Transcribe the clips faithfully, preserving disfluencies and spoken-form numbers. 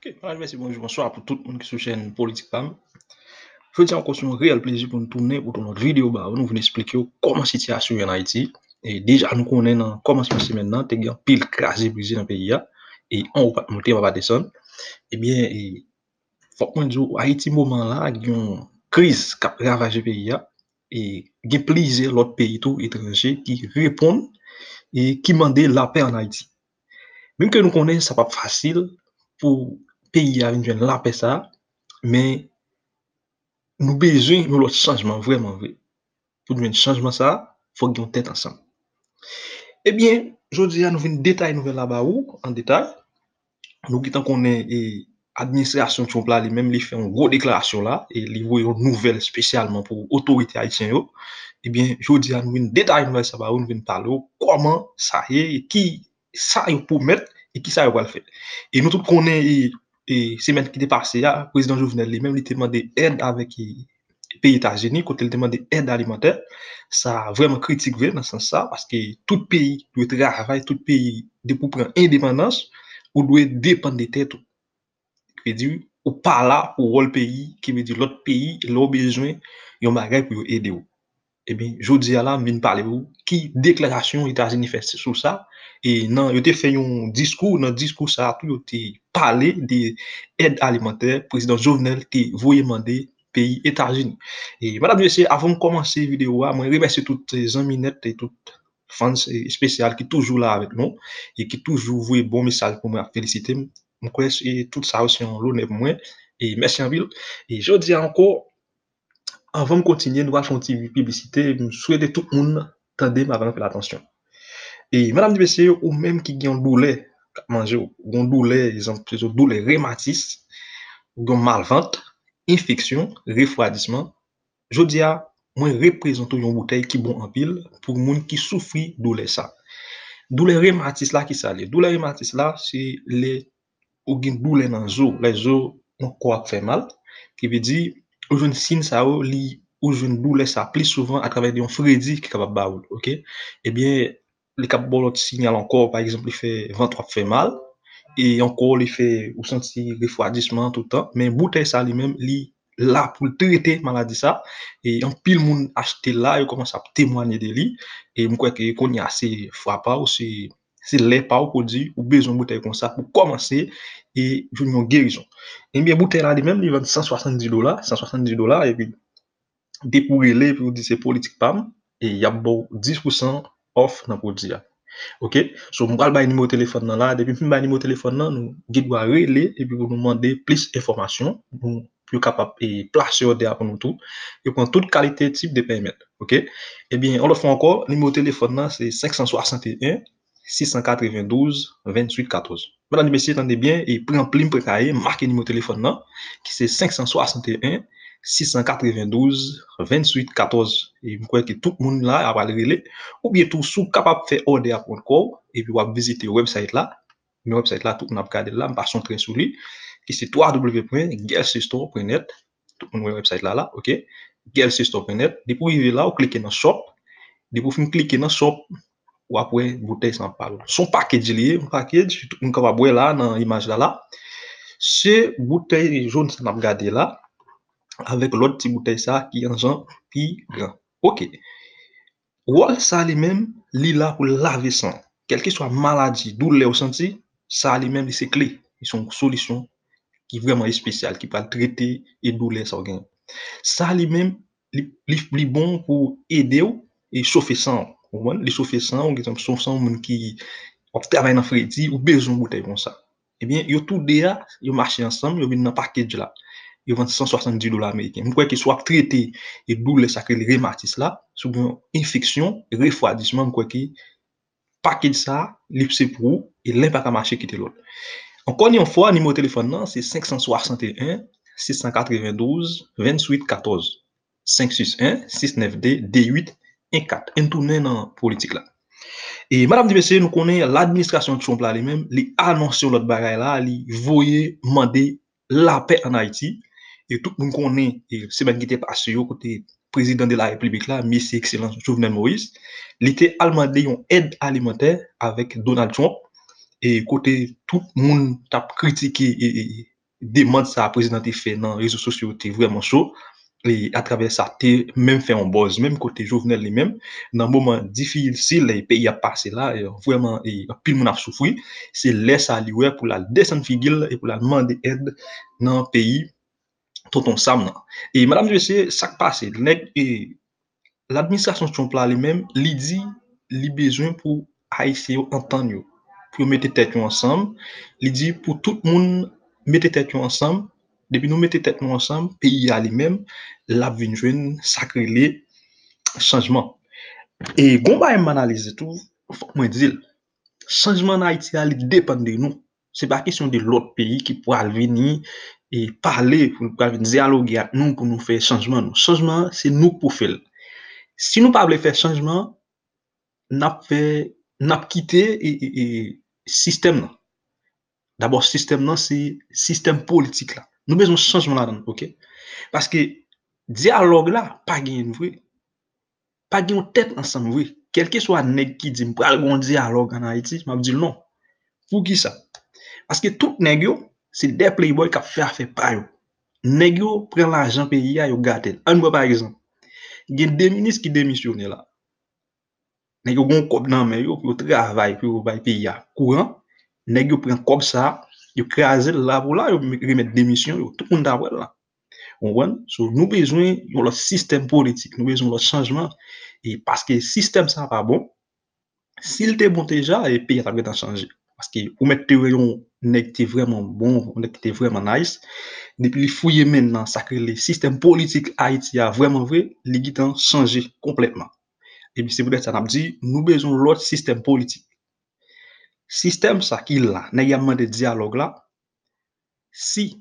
Ok, merci, bonjour, bonsoir pour tout le monde qui est sur la chaîne Politique Pam. Je vous dis encore un réel plaisir pour nous tourner pour notre vidéo. Bah, nous vous expliquer comment la situation en Haïti. Et déjà, nous connaissons comment se passe maintenant. Il y a pile crasé brisé dans le pays. Et on va monter, on va descendre. Eh bien, il faut que nous disions Haïti, moment là, il y a une crise qui a ravagé le pays. Et il y a plusieurs autres pays tout étrangers qui répondent et qui demandent la paix en Haïti. Même que nous connaissons, ça n'est pas facile pour pays à venir la paix ça, mais nous besoin de l'autre changement, vraiment vrai. Pour nous un changement ça, faut qu'on tête ensemble. Eh bien, aujourd'hui, nous venons détailler nouvelle là-bas où en détail. Nous qui tant qu'on est administration de Trump là, les mêmes les fait une grosse déclaration là et les voyons nouvelle spécialement pour autorité haïtienne yo. Eh bien, aujourd'hui, nous venons détailler nouvelle ça ba où nous venons parler comment ça est qui ça est pour mettre et qui ça va le faire. Et nous tous connaissons et semaine qui est passée, le président Jovenel lui-même lui demandé aide avec les pays États-Unis, quand il demandé aide alimentaire, ça a vraiment critique dans ce sens ça parce que tout pays doit travailler, tout pays pour prendre indépendance ou doit dépendre de tête. Qui veut dire ou pas là pour le pays, qui veut dire l'autre pays, l'autre besoin, ils ont bagage pour aider. Eh bien, je dis à la mine parler vous qui déclaration États-Unis fait sur ça. Et non, il a fait un discours, dans le discours, ça a parlé des aides alimentaires. Le président Jovenel qui voulait demander pays États-Unis. Et madame, messieurs, avant de commencer la vidéo, je remercie toutes les amis net et toutes les fans spéciales qui sont toujours là avec nous et qui toujours voient bon message pour me féliciter. Je crois que tout ça aussi en l'honneur pour moi. Et merci en ville. Et je dis encore, avant de continuer, nous allons faire une publicité. Je souhaite tout le monde attendre avant de faire attention. Et madame de messieurs, ou même qui ont douleur, manger, ou douleur, exemple, douleur rhumatisme, ou malventre, infection, refroidissement, je dis à moi représente une bouteille qui bon en pile pour moun qui souffre douleur ça. Douleur rhumatisme là qui ça les douleur rhumatisme là c'est les ou gen douleur dans os, les os on quoi fait mal, qui veut dire ou jeune signe ça ou li ou jeune douleur ça plus souvent à travers un Freddy qui capable baoul, OK? Eh bien le cap bon l'autre signal encore, par exemple, il fait vingt-trois fait mal, et encore, il fait, ou sentir refroidissement tout le temps, mais bouteille ça lui-même, il là pour traiter maladie ça, et en pile moun acheter là, il commence à témoigner de lui, et je crois que qu'on y a assez frappant, c'est les pas pour dire, ou besoin de bouteille comme ça, pour commencer, et je une guérison. Et bien, bouteille là lui-même, il vend cent soixante-dix dollars, cent soixante-dix dollars, et puis, dépourrez-les, puis vous dites, c'est politique P A M, et il y a bon dix pour cent off dans produit. OK, so on va le numéro de téléphone dans là depuis le numéro de téléphone là nous doit relayer et puis vous nous demander plus d'informations pour plus capable et placer order pour nous tout et prendre toute qualité type de paiement. OK, et bien on le fait encore, le numéro de téléphone là c'est cinq six un six neuf deux deux huit un quatre. Madame et messieurs, attendez bien et prend plein pour cahier, marquez numéro de téléphone là qui c'est cinq six un six neuf deux deux huit un quatre et vous croyez que tout le monde là a le relais ou bien tout sous capable faire order à encore et puis vous visiter le website là, le website là tout on a regardé là, on passe en train sur lui qui c'est w w w point guelse stop point net, tout le website là là, OK, guelse stop point net, dès pour arriver là vous cliquez dans shop, dès pour fin cliquer dans shop ou après bouteille sans parole. Son package lié, un package tout on capable là dans image là là. C'est bouteille jaune ça on a regardé là avec l'autre petite bouteille ça qui est en genre plus grand. OK. Wall ça lui-même, li là pour laver sang. Quelle que soit maladie, douleur ressenti, ça lui-même c'est clé. Ils sont une solution qui vraiment spéciale qui va traiter et douleur ça gagne. Ça lui-même li bon pour aider et chauffer sang. Ou les chauffer sang, exemple chauffer sang monde qui travaille dans Freddy ou besoin bouteille comme ça. Eh bien, yo tout déjà, yo marcher ensemble, yo vinn dans package là. Ils vendent cent soixante-dix dollars américains. Vous croyez qu'ils soient traités et douleurs sacrées, les rhumatismes là, souvent infection, refroidissement, vous croyez qu'ils paquet de ça, l'ipsé pour et l'impact à marcher quitter l'autre. Encore une fois, numéro de téléphone, c'est cinq six un six neuf deux deux huit un quatre. cinq six un six neuf deux deux huit un quatre. Un tournée dans la politique là. Et madame Dibessé, nous connaissons l'administration de Trump là, elle-même, les annonces sur l'autre bagaille là, les voyez, demander la paix en Haïti. Et tout le monde connaît, et c'est même qui était passé au côté président de la République là, M. Excellence Jovenel Moïse, il était demandé une aide alimentaire avec Donald Trump. et côté tout le monde t'a critiqué et demande ça président fait dans les réseaux sociaux était vraiment chaud et à travers ça t'es même fait en buzz même côté Jovenel lui-même dans moment difficile les pays a passé là vraiment et pile monde a souffrir c'est laisse à lui pour la descendre figure et pour la demander aide dans pays tonton Sam et madame monsieur ça passé et l'administration Trump là lui-même lui dit lui besoin pour haïtien entendre pour mettre tête ensemble lui dit pour tout le monde mettez tête ensemble depuis nous mettez tête nous ensemble pays à lui-même la vinn jeune sacré les changement et gon ba m'analyser tout faut moi dire changement en Haïti dépend de nous c'est pas question de l'autre pays qui pourra venir et parler pour dialoguer avec nous pour nous faire changement nous changement c'est nous pour faire si nous pas voulons faire changement n'a fait n'a quitter et, et système là. D'abord, système non, c'est système politique là. Nous besoin changement là-dedans, ok? Parce que dialogue là, pas gagne vrai, pas gagne tête ensemble vrai. Quel que soit nèg qui dit m'pral gon dialogue en Haïti, m'a dit non. Pour qui ça? Parce que tout nèg yo, c'est des playboy qui fait affaire pa yo. Nèg yo prend l'argent pays yo gâté. An voit par exemple, il y a des ministres qui démissionnent là. Nèg yo gon kop nan men yo pour travail pour bay pays ya courant. Nèg yo prend comme ça, yo craser là pour là, yo remettre démission yo, tout le monde d'après là. On voit, so nous besoin de le système politique, nous besoin le changement et parce que système ça pas bon. S'il était bon déjà et pays ça va changer parce que ou mettre yon nèg qui vraiment bon, on était vraiment nice. Depuis fouiller maintenant ça que le système politique Haïti a vraiment vrai, les guitan changer complètement. Et puis c'est peut-être ça n'a dit, nous besoin l'autre système politique. Système ça qui là négalement de dialogue là si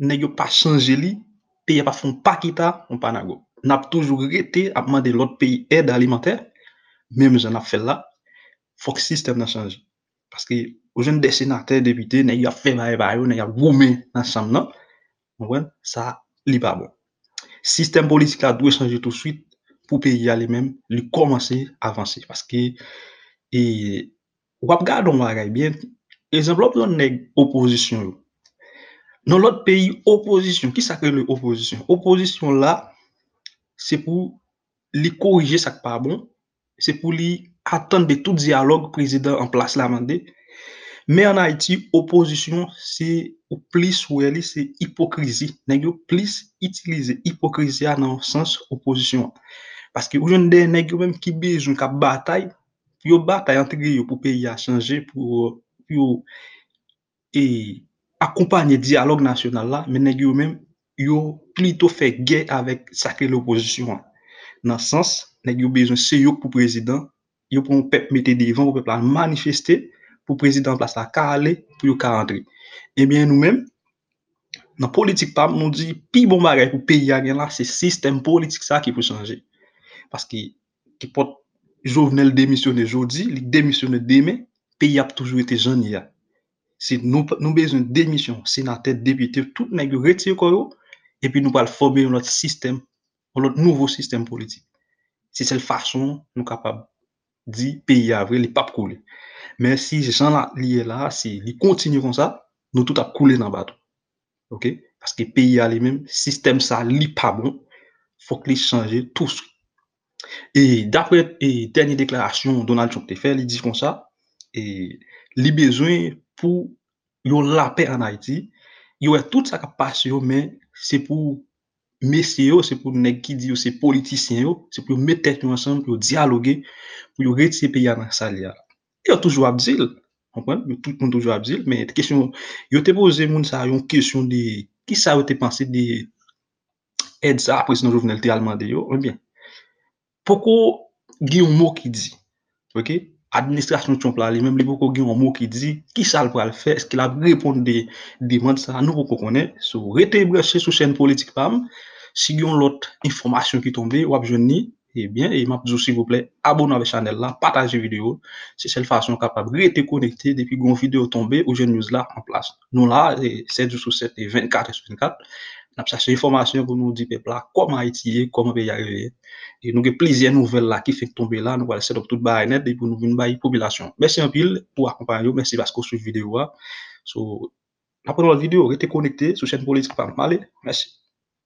n'ayez pas changé li pays pas font pas kita on pas nago n'a toujours été à demander l'autre pays aide alimentaire même j'en a fait là faut que système n'a changé parce que aux jeunes des sénateurs députés n'ayez a fait bail bail n'ayez a goumé dans chambre là ouais ça li pas bon système politique là doit changer tout de suite pour pays aller même lui commencer à avancer parce que et ou ap gade on bagay bien exemple on prend nèg opposition yo dans l'autre pays opposition qui ça que l'opposition opposition là c'est pour li corriger ça pas bon c'est pour li attendre de tout dialogue président en place la mandé mais en Haïti opposition c'est ou plus ou elle c'est hypocrisie nèg yo plus utiliser hypocrisie dans sens opposition parce que ou jwenn des nèg yo même qui besoin cap bataille yo bataille entre yo pour pays a changer pour pour et accompagner dialogue national là mais nèg yo même yo plutôt fait guerre avec sacré l'opposition dans sens nèg yo besoin c'est yo pour président yo pour peuple mettre devant pour peuple manifester pour président place la ka aller pour yo ka rentrer et bien nous même dans politique Pam nous dit pi bon bagay pour pays a là c'est système politique ça qui peut changer parce que qui porte Jovenel démissionné aujourd'hui, il démissionne demain, pays a toujours été jeunes là. C'est nous nous besoin démission, sénateur, député, tout nèg retire ko et puis nous va former notre système, notre nouveau système politique. C'est cette façon nous capable dit pays a vrai, il pas couler. Mais si ces gens là lié là, si ils continuent comme ça, nous tout a couler dans bateau. OK? Parce que pays a les mêmes système ça li pas bon, faut qu'il changer tout. Et d'après les dernières déclarations Donald Trump a fait, il dit comme ça, et les besoins pour la paix en Haïti, il y a tout ça qui passe, mais c'est pour messieurs, c'est pour les qui disent, c'est politiciens, c'est pour mettre tête ensemble, pour dialoguer, pour retirer le pays dans sa liaison. Il y a toujours abdil, tout le monde toujours abdil, mais la question, il a posé une question de qui ça a pensé des aides à président Jovenel Théalman de yo, bien. Pourquoi il y a un mot qui dit, ok, administration Trump là, même les beaucoup il y a un mot qui dit, qui ça le pourra faire, est-ce qu'il a répondu des demandes ça, nous pourquoi connaît, sur rester branché sur chaîne politique Pam, si il y a l'autre information qui tombe ou abjoni, eh bien, et m'a dit s'il vous plaît, abonnez à la chaîne là, partagez vidéo, c'est cette façon capable rester connecté depuis qu'on vidéo tomber ou jeune news là en place. Nous là, sept jours sur sept et vingt-quatre sur vingt-quatre, nous cherchons information pour nous dire peuple là comment Haïti, comment pays arriver. Et nous avons plusieurs nouvelles là qui fait tomber là, nous allons set up tout bail net et pour nous venir bail population. Merci en pile pour accompagner, merci parce que vous suivez vidéo là. So, après la vidéo, restez connectés sur chaîne Politique Pam. Allez, merci.